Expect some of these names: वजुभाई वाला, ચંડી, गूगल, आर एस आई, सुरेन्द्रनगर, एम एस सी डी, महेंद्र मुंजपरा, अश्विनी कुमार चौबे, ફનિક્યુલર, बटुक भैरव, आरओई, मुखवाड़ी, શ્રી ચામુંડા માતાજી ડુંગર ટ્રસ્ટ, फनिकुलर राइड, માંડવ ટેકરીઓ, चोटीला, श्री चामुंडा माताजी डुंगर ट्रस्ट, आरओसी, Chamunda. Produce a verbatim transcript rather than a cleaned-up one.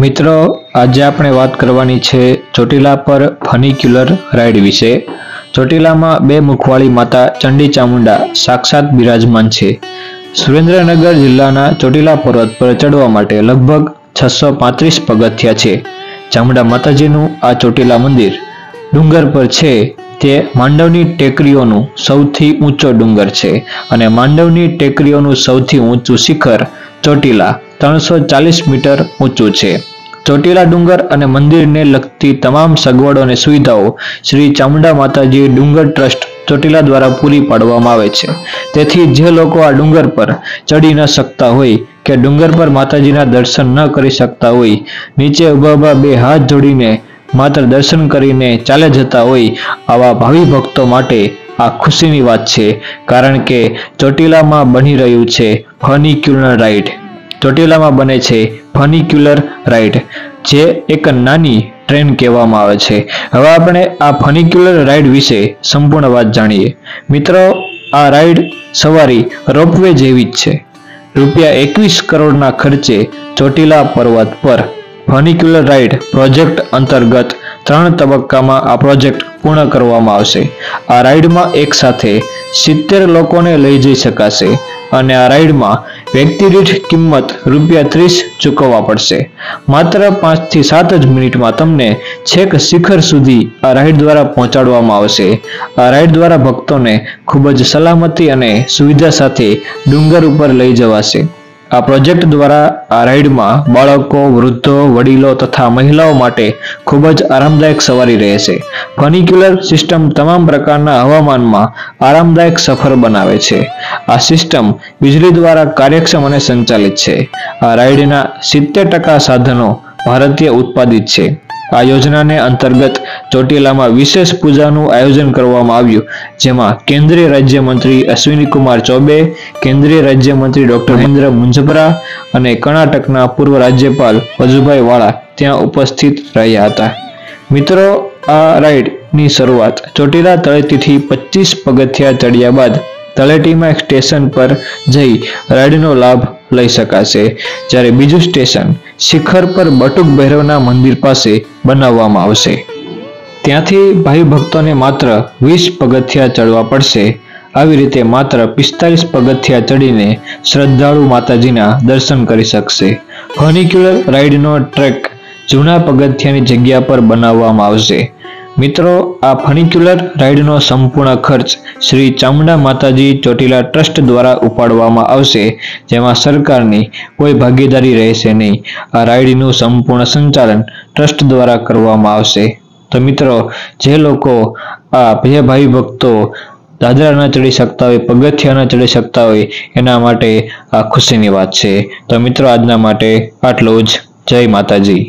मित्रों आज आपणे बात करवानी छे चोटीला पर फनिकुलर राइड विषे। चोटीला में बे मुखवाड़ी माता चंडी चामुंडा साक्षात बिराजमान छे। सुरेन्द्रनगर जिल्लाना चोटीला पर्वत पर चढ़वा माटे लगभग छह सौ पैंतीस पगथिया छे। चामुंडा माताजीनु आ चोटीला मंदिर डुंगर पर छे। ते मांडवनी टेकरीओनु सौथी ऊंचो डुंगर छे अने मांडवनी टेकरीओनु सौथी ऊंचू शिखर चोटीला तीन सौ चालीस मीटर ऊंचू छे। चोटीला डुंगर अने मंदिर ने लगती तमाम सगवड़ों ने सुविधाओं श्री चामुंडा माताजी डुंगर ट्रस्ट चोटीला द्वारा पूरी पाडवामां आवे छे। तेथी जे लोको आ डुंगर पर चढ़ी न सकता होय के डुंगर पर माताजीना दर्शन न करी सकता होय, नीचे उभा उभा बे हाथ जोड़ीने मात्र दर्शन करीने चाले जता होय, आवा भावी भक्तों माटे आ खुशीनी वात छे, कारण के चोटीलामां बनी रह्युं छे फनिकुलर राइड। चोटीला में बने छे फनिकुलर राइड, जे एक नानी ट्रेन कहेवामां आवे छे। हवे आपणे आ फनिकुलर राइड विषे संपूर्ण वात जाणीए। मित्रों आ राइड सवारी रोपवे जेवी ज छे। रूपिया एकवीस करोड़ ना खर्चे चोटीला पर्वत पर फनिकुलर राइड प्रोजेक्ट अंतर्गत त्रण तबक्कामां आ प्रोजेक्ट पूर्ण करवामां आवशे। आ राइड में एक साथ सित्तेर लोकोने लई जई शकाशे अने आ राइड में व्यक्तिदीठ किंमत रूपिया तीस चूकववा पड़शे। मात्र पांच थी सात ज मिनिट में तमने छेक शिखर सुधी आ राइड द्वारा पहोंचाडवामां आवशे। आ राइड द्वारा भक्तों ने खूब ज सलामती अने सुविधा साथे डुंगर पर लई जवाशे। आ प्रोजेक्ट द्वारा आ राइड में बाळको वृद्धों वडीलों तथा महिलाओं माटे खूब ज आरामदायक सवारी रहेशे। फनिकुलर सिस्टम तमाम प्रकारना हवामान में आरामदायक सफर बनावे छे। आ सिस्टम बिजली द्वारा कार्यक्षम अने संचालित छे। आ राइडना सित्तेर टका साधनों भारतीय उत्पादित छे। आ योजना ने अंतर्गत चोटीला में विशेष पूजा नुं आयोजन करवामां आव्युं, जेमां केंद्रीय राज्य मंत्री अश्विनी कुमार चौबे, केंद्रीय राज्य मंत्री डॉक्टर महेंद्र मुंजपरा अने कर्नाटकना पूर्व राज्यपाल वजुभाई वाला त्यां उपस्थित रह्या हता। मित्रों आ राइडनी शरूआत चोटीला तळेटीथी पच्चीस पगथिया चढ़्या बाद तलेटी में एक स्टेशन पर जई राइडनो लाभ लई शकाशे, ज्यारे बीजु स्टेशन शिखर पर बटुक भैरवना मंदिर पासे बनाववामां आवशे। त्यांथी भाई भक्तों ने मात्र वीस पगथिया चढ़वा पड़शे। આવી રીતે માત્ર પિસ્તાલીસ પગથિયા ચડીને શ્રદ્ધાળુ માતાજીના દર્શન કરી શકશે। ફનિક્યુલર રાઇડનો ટ્રેક જૂના પગથિયાની જગ્યા પર બનાવવામાં આવશે। મિત્રો આ ફનિક્યુલર રાઇડનો સંપૂર્ણ ખર્ચ શ્રી ચામુંડા માતાજી ચોટીલા ટ્રસ્ટ દ્વારા ઉપાડવામાં આવશે, જેમાં સરકારની કોઈ ભાગીદારી રહેશે નહીં। આ રાઇડનું સંપૂર્ણ સંચાલન ટ્રસ્ટ દ્વારા કરવામાં આવશે। તો મિત્રો જે લોકો આ બે ભાઈ ભક્તો दादरा न चढ़ी सकता हो, पगथिया न चढ़ी सकता हो, एना माटे आ खुशीनी वात छे। तो मित्रों आजना माटे आटलुं ज। जय माताजी।